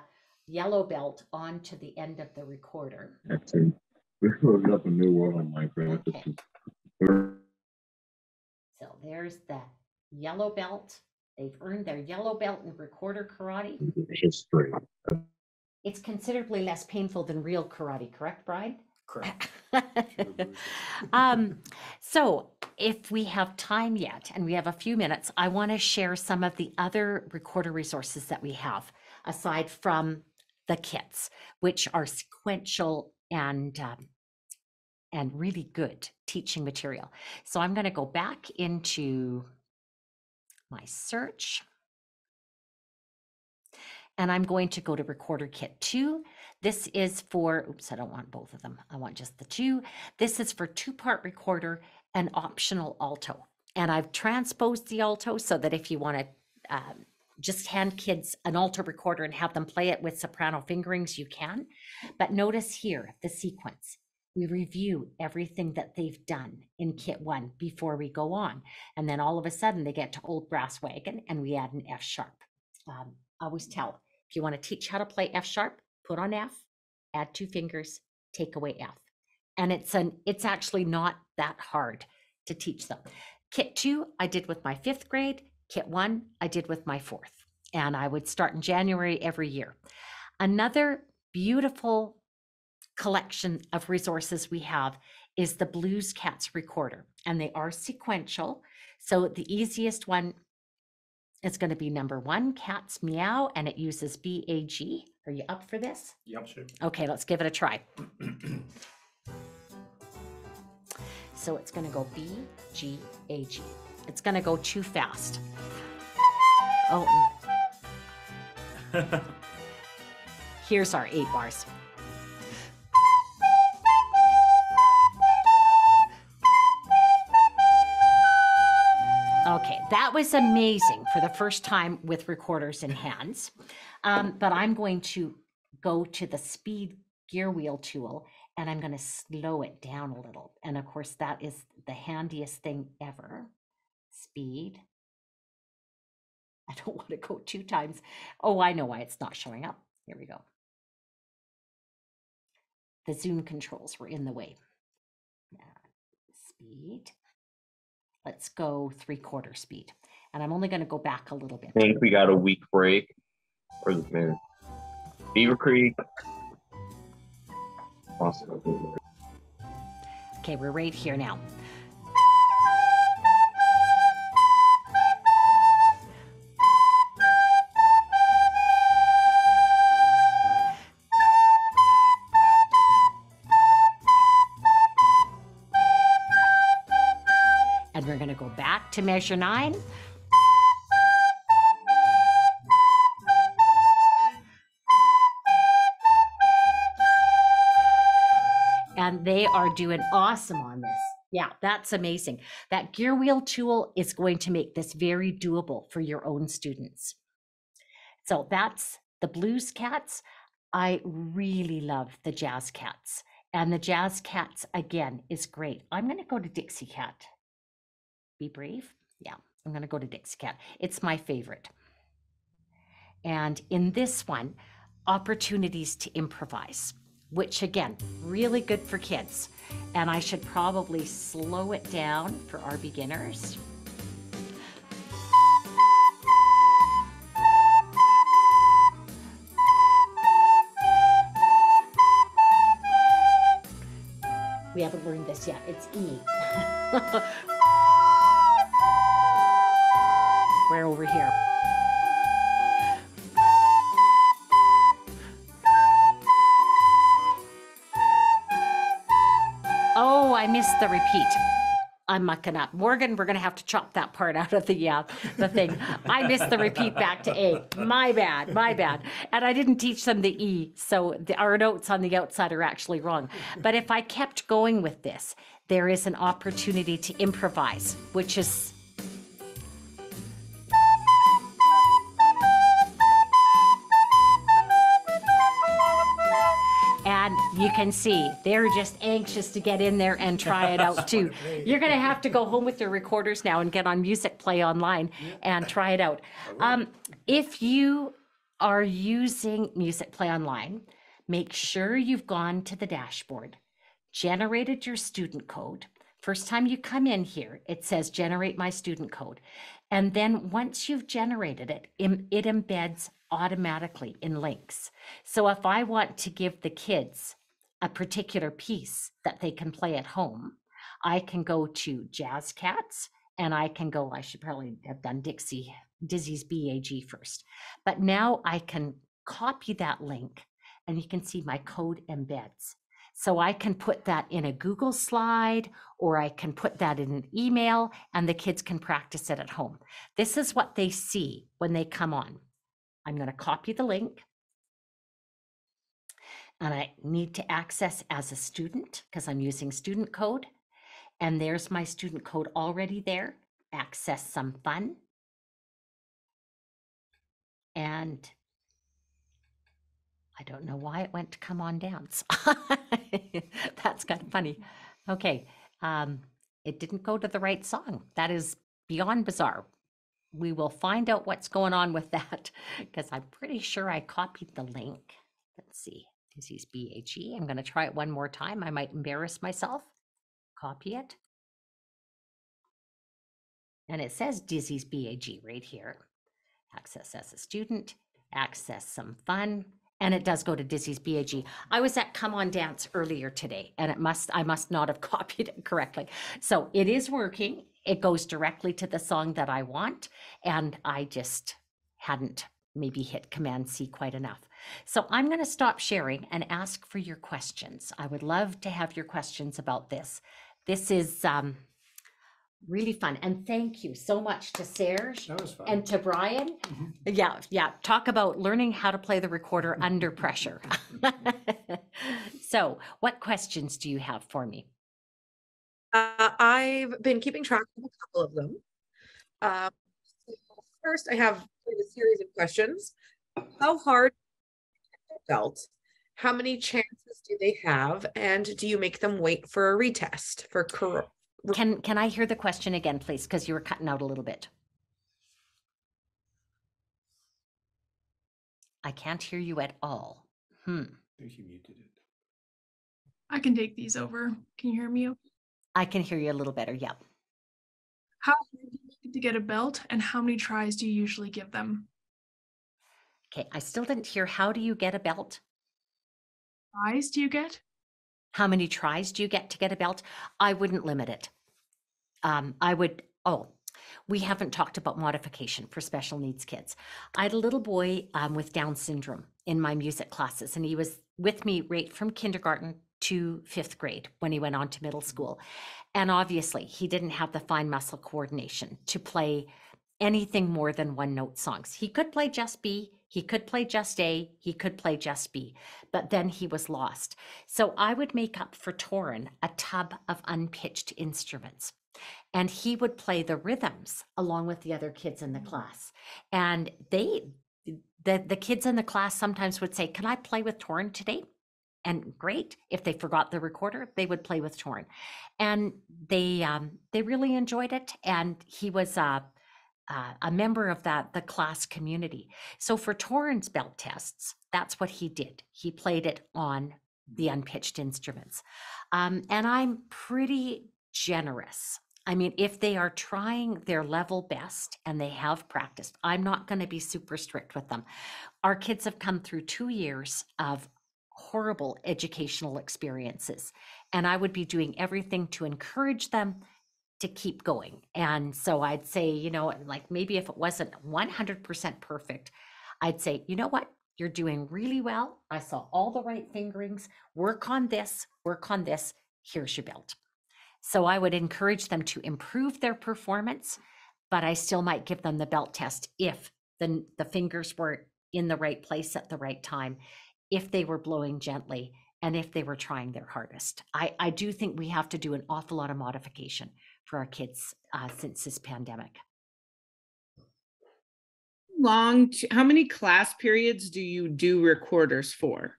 yellow belt onto the end of the recorder. Actually, we've got the new one on my friend. Okay. So there's the yellow belt. They've earned their yellow belt in recorder karate. History. It's considerably less painful than real karate, correct, Brian? Correct. um, so if we have time yet, and we have a few minutes, I want to share some of the other recorder resources that we have, aside from the kits, which are sequential and, um, and really good teaching material. So I'm going to go back into my search. And I'm going to go to recorder kit two. This is for, oops, I don't want both of them. I want just the two. This is for two-part recorder and optional alto. And I've transposed the alto so that if you want to um, just hand kids an alto recorder and have them play it with soprano fingerings, you can. But notice here, the sequence. We review everything that they've done in kit one before we go on. And then all of a sudden they get to Old Brass Wagon and we add an F sharp. Um, I always tell, if you want to teach how to play F sharp, put on F, add two fingers, take away F. And it's an it's actually not that hard to teach them. Kit two, I did with my fifth grade. Kit one, I did with my fourth. And I would start in January every year. Another beautiful collection of resources we have is the Blues Cats recorder, and they are sequential. So the easiest one, it's going to be number one, Cats Meow, and it uses B A G. Are you up for this? Yep, sure. Okay, let's give it a try. So it's going to go B, G, A, G. It's going to go too fast. Oh. Here's our eight bars. Okay, that was amazing for the first time with recorders in hands, um, but I'm going to go to the speed gear wheel tool and I'm going to slow it down a little. And of course, that is the handiest thing ever. Speed. I don't want to go two times. Oh, I know why it's not showing up. Here we go. The zoom controls were in the way. Speed. Let's go three quarter speed. And I'm only going to go back a little bit. I think we got a week break for the minute. Beaver Creek. Awesome. Okay, we're right here now. Go back to measure nine. And they are doing awesome on this. Yeah, that's amazing. That gear wheel tool is going to make this very doable for your own students. So that's the Blues Cats. I really love the Jazz Cats. And the Jazz Cats, again, is great. I'm going to go to Dixie Cat. Be brave. Yeah, I'm going to go to Dixie Cat. It's my favorite. And in this one, opportunities to improvise. which again, really good for kids. And I should probably slow it down for our beginners. We haven't learned this yet, it's E. We're over here. Oh, I missed the repeat. I'm mucking up. Morgan, we're gonna have to chop that part out of the uh, the thing. I missed the repeat back to A. My bad, my bad. And I didn't teach them the E, so the, our notes on the outside are actually wrong. But if I kept going with this, there is an opportunity to improvise, which is... And you can see they're just anxious to get in there and try it out too. You're going to have to go home with your recorders now and get on Music Play Online and try it out. Um, if you are using Music Play Online, make sure you've gone to the dashboard, generated your student code. First time you come in here, it says generate my student code. And then once you've generated it, it embeds automatically in links. So if I want to give the kids a particular piece that they can play at home, I can go to Jazz Cats and I can go, I should probably have done Dixie, Dizzy's B A G first, but now I can copy that link and you can see my code embeds. So I can put that in a Google slide, or I can put that in an email and the kids can practice it at home. This is what they see when they come on. I'm going to copy the link, and I need to access as a student because I'm using student code, and there's my student code already there. Access some fun, and I don't know why it went to come on dance. That's kind of funny. Okay, um, it didn't go to the right song. That is beyond bizarre. We will find out what's going on with that because I'm pretty sure I copied the link. Let's see, Dizzy's B H E. I'm going to try it one more time. I might embarrass myself. Copy it. And it says Dizzy's B A G right here. Access as a student, access some fun. And it does go to Dizzy's B A G. I was at Come On Dance earlier today, and it must I must not have copied it correctly. So it is working. It goes directly to the song that I want, and I just hadn't maybe hit Command C quite enough. So I'm going to stop sharing and ask for your questions. I would love to have your questions about this. This is um, really fun, and thank you so much to Serge and to Brian. Mm-hmm. Yeah, yeah. Talk about learning how to play the recorder under pressure. So, what questions do you have for me? Uh, I've been keeping track of a couple of them. Uh, so first, I have a series of questions. How hard felt? How many chances do they have? And do you make them wait for a retest for correct? Can can I hear the question again, please? Because you were cutting out a little bit. I can't hear you at all. Hmm. I think you muted it. I can take these over. Can you hear me? I can hear you a little better. Yeah. How hard do you need to get a belt, and how many tries do you usually give them? Okay, I still didn't hear. How do you get a belt? Tries do you get? How many tries do you get to get a belt? I wouldn't limit it. Um, I would, oh, we haven't talked about modification for special needs kids. I had a little boy um, with Down syndrome in my music classes, and he was with me right from kindergarten to fifth grade when he went on to middle school. And obviously he didn't have the fine muscle coordination to play anything more than one note songs. He could play just B, he could play just A, he could play just B, but then he was lost. So I would make up for Torin a tub of unpitched instruments, and he would play the rhythms along with the other kids in the class. And they, the, the kids in the class sometimes would say, can I play with Torin today? And great, if they forgot the recorder, they would play with Torin. And they um, they really enjoyed it. And he was uh, uh, a member of that the class community. So for Torin's belt tests, that's what he did. He played it on the unpitched instruments. Um, and I'm pretty generous. I mean, if they are trying their level best and they have practiced, I'm not going to be super strict with them. Our kids have come through two years of horrible educational experiences, and I would be doing everything to encourage them to keep going. And so I'd say, you know, like maybe if it wasn't one hundred percent perfect, I'd say, you know what? You're doing really well. I saw all the right fingerings. Work on this, work on this. Here's your belt. So I would encourage them to improve their performance, but I still might give them the belt test if the, the fingers were in the right place at the right time, if they were blowing gently, and if they were trying their hardest. I, I do think we have to do an awful lot of modification for our kids uh, since this pandemic. Long, how many class periods do you do recorders for?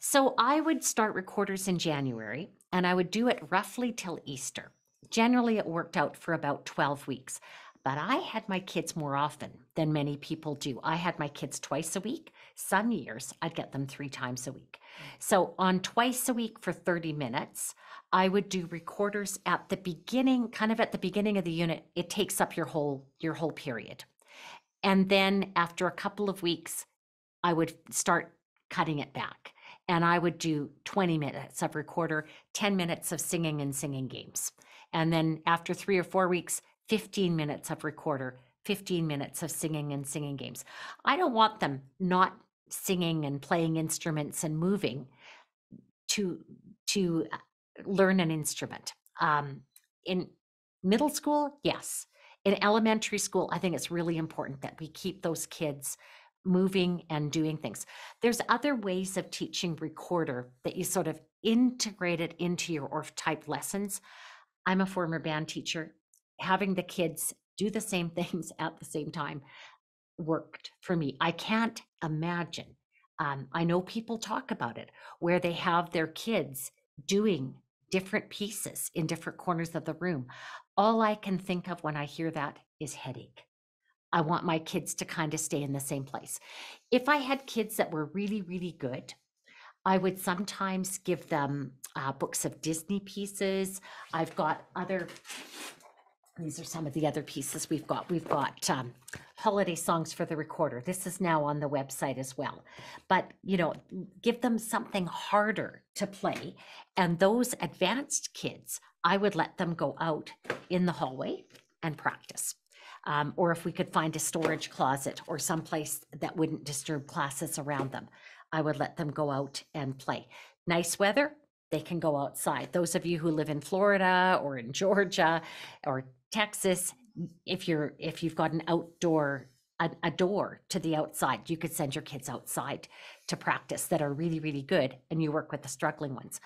So I would start recorders in January, and I would do it roughly till Easter. Generally, it worked out for about twelve weeks, but I had my kids more often than many people do. I had my kids twice a week. Some years I'd get them three times a week. So on twice a week for thirty minutes, I would do recorders at the beginning, kind of at the beginning of the unit. It takes up your whole, your whole period. And then after a couple of weeks, I would start cutting it back. And I would do twenty minutes of recorder, ten minutes of singing and singing games. And then after three or four weeks, fifteen minutes of recorder, fifteen minutes of singing and singing games. I don't want them not singing and playing instruments and moving to, to learn an instrument. Um, in middle school, yes. In elementary school, I think it's really important that we keep those kids moving and doing things. There's other ways of teaching recorder that you sort of integrate it into your orff type lessons. I'm a former band teacher. Having the kids do the same things at the same time worked for me. I can't imagine. Um, I know people talk about it where they have their kids doing different pieces in different corners of the room. All I can think of when I hear that is headache. I want my kids to kind of stay in the same place. If I had kids that were really, really good, I would sometimes give them uh, books of Disney pieces. I've got other, these are some of the other pieces we've got. We've got um, holiday songs for the recorder. This is now on the website as well. But, you know, give them something harder to play. And those advanced kids, I would let them go out in the hallway and practice. Um, or if we could find a storage closet or someplace that wouldn't disturb classes around them, I would let them go out and play. Nice weather, they can go outside. Those of you who live in Florida or in Georgia or Texas, if you're if you've got an outdoor a, a door to the outside, you could send your kids outside to practice that are really, really good, and you work with the struggling ones.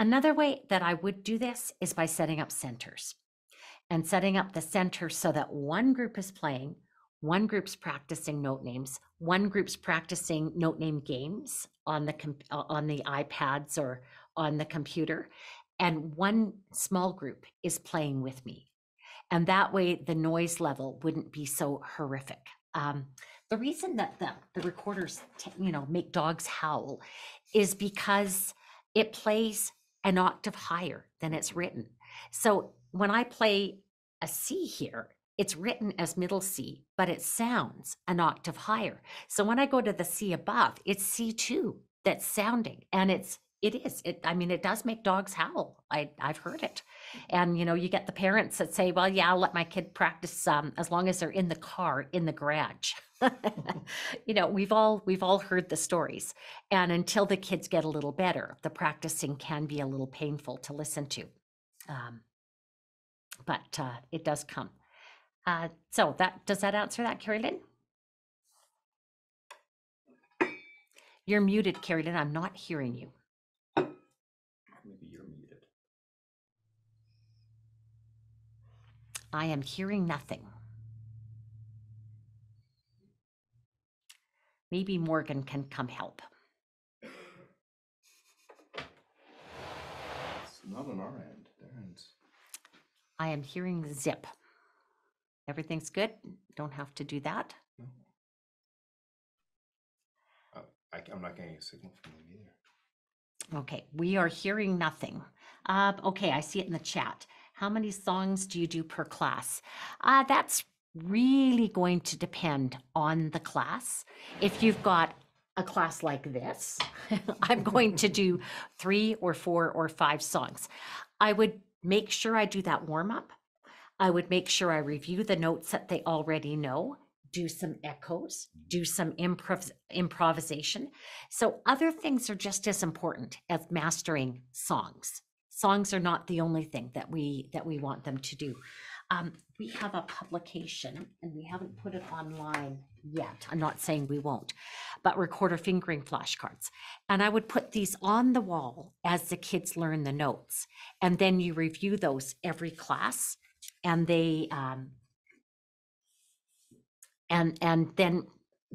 Another way that I would do this is by setting up centers. And setting up the center so that one group is playing, one group's practicing note names, one group's practicing note name games on the on the iPads or on the computer, and one small group is playing with me. And that way the noise level wouldn't be so horrific. Um, the reason that the, the recorders, you know, make dogs howl is because it plays an octave higher than it's written. So when I play a C here, it's written as middle C, but it sounds an octave higher. So when I go to the C above, it's C two that's sounding, and it's it is it. I mean, it does make dogs howl. I I've heard it, and you know, you get the parents that say, "Well, yeah, I'll let my kid practice um, as long as they're in the car in the garage." You know, we've all we've all heard the stories, and until the kids get a little better, the practicing can be a little painful to listen to. Um, but uh, it does come. Uh, so that, does that answer that, Carolyn? You're muted, Carolyn. I'm not hearing you. Maybe you're muted. I am hearing nothing. Maybe Morgan can come help. It's not on our end. I am hearing zip. Everything's good. Don't have to do that. No. Uh, I, I'm not getting a signal from you either. Okay, we are hearing nothing. Uh, okay, I see it in the chat. How many songs do you do per class? Uh, that's really going to depend on the class. If you've got a class like this, I'm going to do three or four or five songs. I would make sure I do that warm up. I would make sure I review the notes that they already know, do some echoes, do some improv improvisation. So other things are just as important as mastering songs. Songs are not the only thing that we that we want them to do. Um, we have a publication and we haven't put it online yet. I'm not saying we won't, but recorder fingering flashcards. And I would put these on the wall as the kids learn the notes. And then you review those every class and they, um, and and then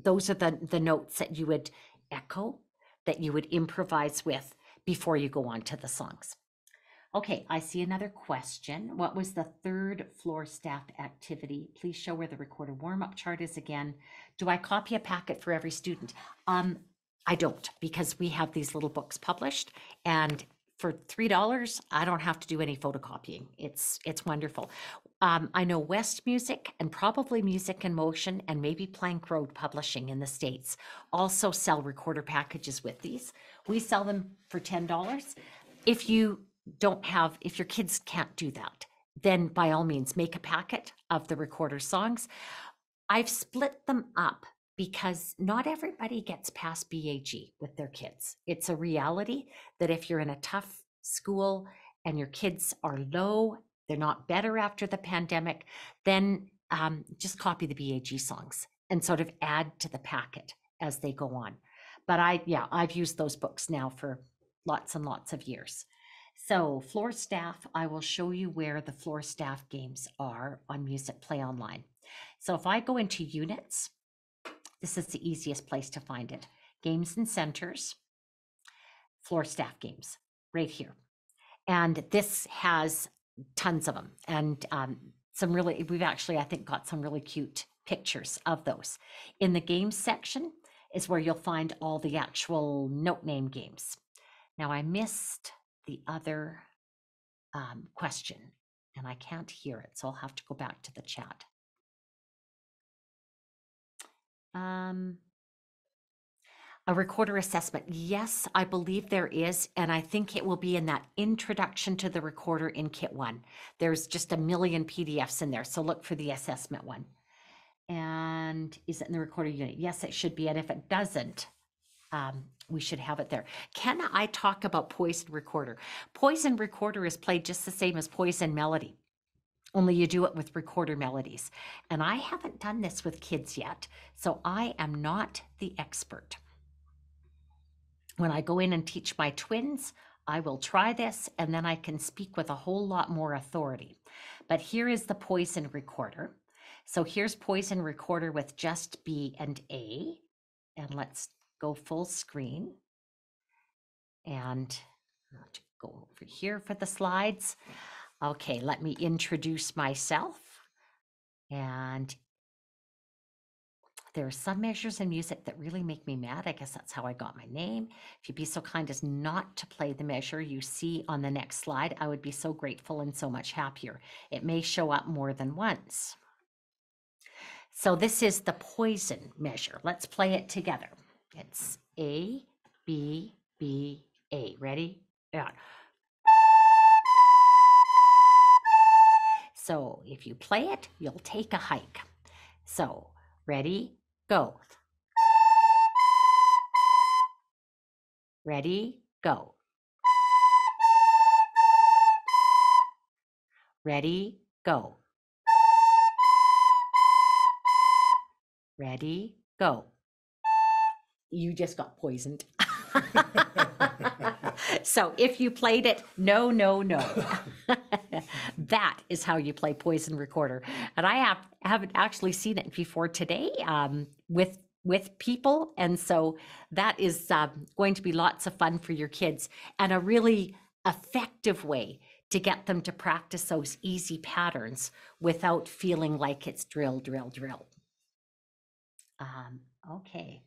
those are the, the notes that you would echo, that you would improvise with before you go on to the songs. Okay, I see another question. What was the third floor staff activity? Please show where the recorder warm-up chart is again. Do I copy a packet for every student? Um, I don't, because we have these little books published, and for three dollars, I don't have to do any photocopying. It's it's wonderful. Um, I know West Music and probably Music in Motion and maybe Plank Road Publishing in the States also sell recorder packages with these. We sell them for ten dollars. If you don't have, if your kids can't do that, then by all means, make a packet of the recorder songs. I've split them up because not everybody gets past B A G with their kids. It's a reality that if you're in a tough school and your kids are low, they're not better after the pandemic, then um, just copy the B A G songs and sort of add to the packet as they go on. But I, yeah, I've used those books now for lots and lots of years. So floor staff, I will show you where the floor staff games are on Music Play Online. So if I go into units, this is the easiest place to find it. Games and centers, floor staff games, right here. And this has tons of them and um, some really, we've actually, I think, got some really cute pictures of those. In the games section is where you'll find all the actual note name games. Now I missed the other um, question, and I can't hear it, so I'll have to go back to the chat. Um, a recorder assessment. Yes, I believe there is, and I think it will be in that introduction to the recorder in Kit one. There's just a million P D Fs in there, so look for the assessment one. And is it in the recorder unit? Yes, it should be, and if it doesn't, um, we should have it there. Can I talk about Poison Recorder? Poison Recorder is played just the same as Poison Melody, only you do it with recorder melodies. And I haven't done this with kids yet, so I am not the expert. When I go in and teach my twins, I will try this and then I can speak with a whole lot more authority. But here is the Poison Recorder. So here's Poison Recorder with just B and A. And let's go full screen and go over here for the slides. Okay, let me introduce myself. And there are some measures in music that really make me mad. I guess that's how I got my name. If you'd be so kind as not to play the measure you see on the next slide, I would be so grateful and so much happier. It may show up more than once. So this is the Poison measure. Let's play it together. It's A, B, B, A. Ready? Yeah. So if you play it, you'll take a hike. So ready, go. Ready, go. Ready, go. Ready, go. You just got poisoned. So if you played it, no, no, no. That is how you play Poison Recorder. And I have, haven't actually seen it before today um, with, with people. And so that is uh, going to be lots of fun for your kids and a really effective way to get them to practice those easy patterns without feeling like it's drill, drill, drill. Um, okay.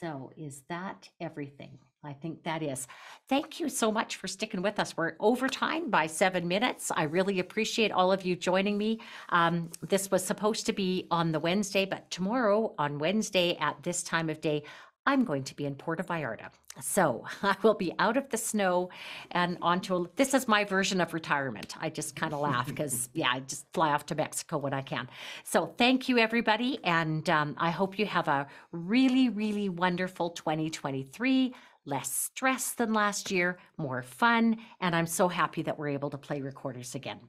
So is that everything? I think that is. Thank you so much for sticking with us. We're over time by seven minutes. I really appreciate all of you joining me. Um, this was supposed to be on the Wednesday, but tomorrow on Wednesday at this time of day, I'm going to be in Puerto Vallarta. So I will be out of the snow and onto, a, this is my version of retirement. I just kind of laugh because yeah, I just fly off to Mexico when I can. So thank you everybody. And um, I hope you have a really, really wonderful twenty twenty-three. Less stress than last year, more fun. And I'm so happy that we're able to play recorders again.